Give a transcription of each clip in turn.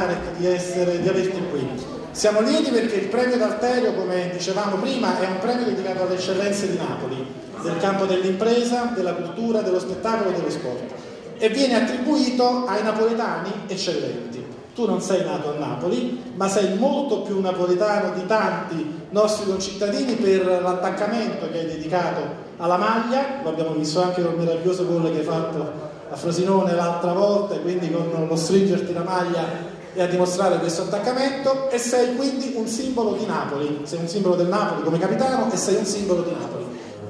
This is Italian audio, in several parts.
Marek di averti qui. Siamo lieti perché il premio d'Alterio, come dicevamo prima, è un premio dedicato alle eccellenze di Napoli, del campo dell'impresa, della cultura, dello spettacolo e dello sport, e viene attribuito ai napoletani eccellenti. Tu non sei nato a Napoli, ma sei molto più napoletano di tanti nostri concittadini per l'attaccamento che hai dedicato alla maglia. Lo abbiamo visto anche col meraviglioso gol che hai fatto a Frosinone l'altra volta, e quindi con lo stringerti la maglia e a dimostrare questo attaccamento, e sei quindi un simbolo di Napoli, sei un simbolo del Napoli come capitano e sei un simbolo di Napoli.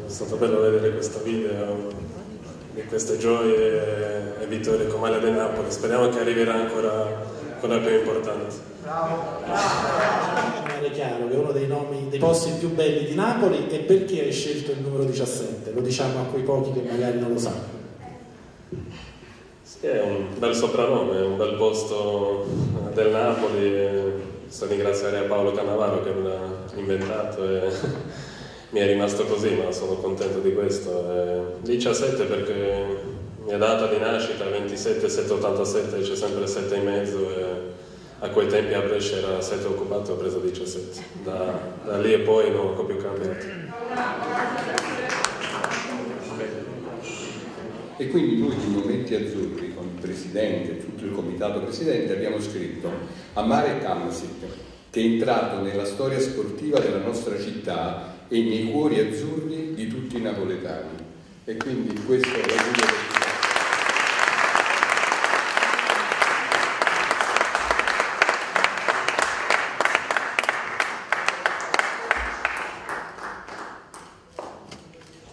È stato bello vedere questo video e queste gioie e vittorie comune del Napoli. Speriamo che arriverà ancora quella più importante. Bravo. È chiaro che uno dei nomi dei posti più belli di Napoli. E perché hai scelto il numero 17? Lo diciamo a quei pochi che magari non lo sanno. Sì, è un bel soprannome, è un bel posto del Napoli. So ringraziare a Paolo Cannavaro che me l'ha inventato e mi è rimasto così, ma sono contento di questo. 17 perché mia data di nascita 27,787, c'è sempre 7 e mezzo, e a quei tempi a Brescia era 7 occupato e ho preso 17. Da lì e poi non ho più cambiato. E quindi noi di Momenti Azzurri, con il presidente e tutto il comitato presidente, abbiamo scritto a Marek Hamsik, che è entrato nella storia sportiva della nostra città e nei cuori azzurri di tutti i napoletani. E quindi questo è l'augurio.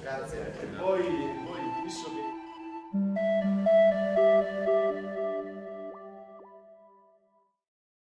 Grazie. E poi